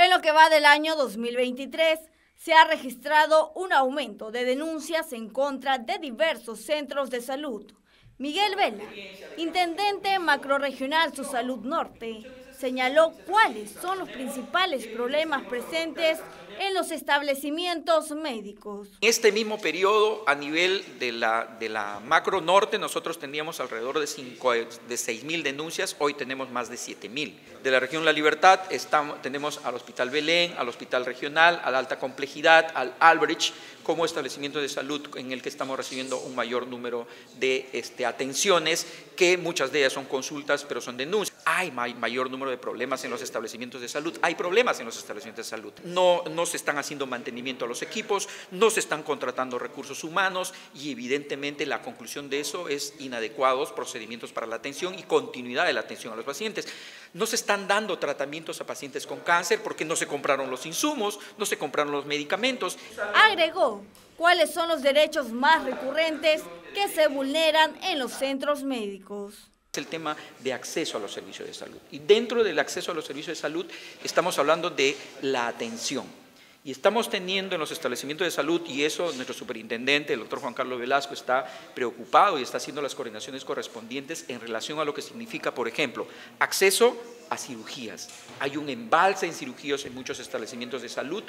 En lo que va del año 2023, se ha registrado un aumento de denuncias en contra de diversos centros de salud. Miguel Vela, intendente macrorregional SUSALUD Norte, señaló cuáles son los principales problemas presentes en los establecimientos médicos. En este mismo periodo, a nivel de la macro norte, nosotros teníamos alrededor de 6.000 denuncias, hoy tenemos más de 7.000. De la región La Libertad tenemos al Hospital Belén, al Hospital Regional, a la Alta Complejidad, al Albrecht, como establecimiento de salud en el que estamos recibiendo un mayor número de atenciones, que muchas de ellas son consultas, pero son denuncias. Hay mayor número de problemas en los establecimientos de salud, hay problemas en los establecimientos de salud. No se están haciendo mantenimiento a los equipos, no se están contratando recursos humanos y evidentemente la conclusión de eso es inadecuados procedimientos para la atención y continuidad de la atención a los pacientes. No se están dando tratamientos a pacientes con cáncer porque no se compraron los insumos, no se compraron los medicamentos. Agregó cuáles son los derechos más recurrentes que se vulneran en los centros médicos. El tema de acceso a los servicios de salud. Y dentro del acceso a los servicios de salud estamos hablando de la atención. Y estamos teniendo en los establecimientos de salud, y eso nuestro superintendente, el doctor Juan Carlos Velasco, está preocupado y está haciendo las coordinaciones correspondientes en relación a lo que significa, por ejemplo, acceso a cirugías. Hay un embalse en cirugías en muchos establecimientos de salud.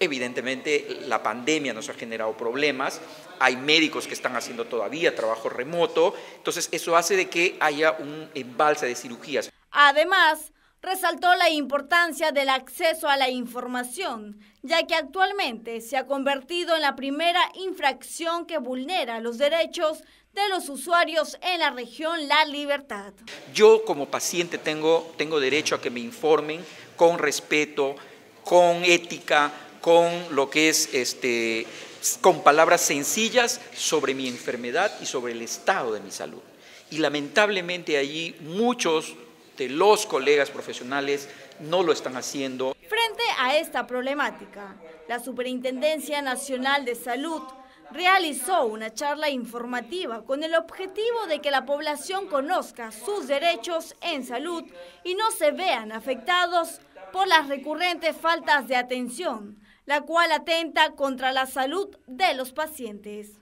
Evidentemente, la pandemia nos ha generado problemas. Hay médicos que están haciendo todavía trabajo remoto. Entonces, eso hace de que haya un embalse de cirugías. Además, resaltó la importancia del acceso a la información, ya que actualmente se ha convertido en la primera infracción que vulnera los derechos de los usuarios en la región La Libertad. Yo como paciente tengo derecho a que me informen con respeto, con ética, con lo que es con palabras sencillas sobre mi enfermedad y sobre el estado de mi salud. Y lamentablemente allí muchos de los colegas profesionales no lo están haciendo. Frente a esta problemática, la Superintendencia Nacional de Salud realizó una charla informativa con el objetivo de que la población conozca sus derechos en salud y no se vean afectados por las recurrentes faltas de atención, la cual atenta contra la salud de los pacientes.